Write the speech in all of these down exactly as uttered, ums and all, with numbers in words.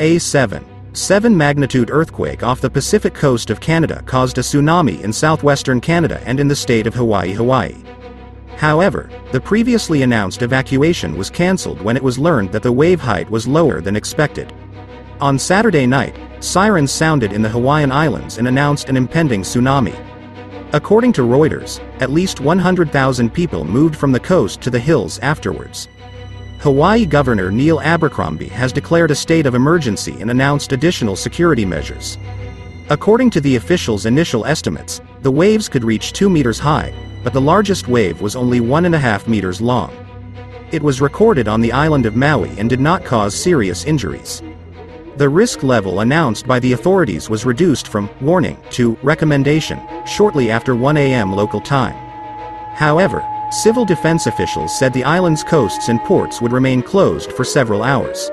A seven point seven magnitude earthquake off the Pacific coast of Canada caused a tsunami in southwestern Canada and in the state of Hawaii, Hawaii. However, the previously announced evacuation was cancelled when it was learned that the wave height was lower than expected. On Saturday night, sirens sounded in the Hawaiian Islands and announced an impending tsunami. According to Reuters, at least one hundred thousand people moved from the coast to the hills afterwards. Hawaii Governor Neil Abercrombie has declared a state of emergency and announced additional security measures. According to the officials' initial estimates, the waves could reach two meters high, but the largest wave was only one point five meters long. It was recorded on the island of Maui and did not cause serious injuries. The risk level announced by the authorities was reduced from warning to recommendation shortly after one A M local time. However, civil defense officials said the island's coasts and ports would remain closed for several hours.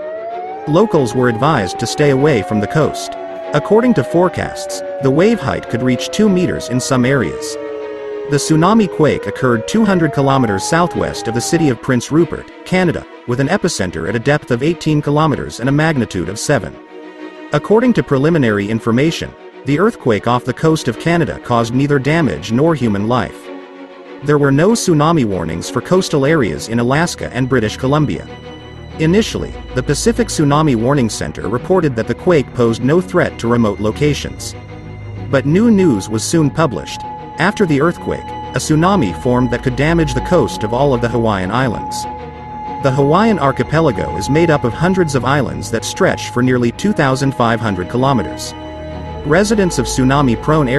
Locals were advised to stay away from the coast. According to forecasts, the wave height could reach two meters in some areas. The tsunami quake occurred two hundred kilometers southwest of the city of Prince Rupert, Canada, with an epicenter at a depth of eighteen kilometers and a magnitude of seven. According to preliminary information, the earthquake off the coast of Canada caused neither damage nor human life. There were no tsunami warnings for coastal areas in Alaska and British Columbia. Initially, the Pacific Tsunami Warning Center reported that the quake posed no threat to remote locations. But new news was soon published. After the earthquake, a tsunami formed that could damage the coast of all of the Hawaiian Islands. The Hawaiian archipelago is made up of hundreds of islands that stretch for nearly two thousand five hundred kilometers. Residents of tsunami-prone areas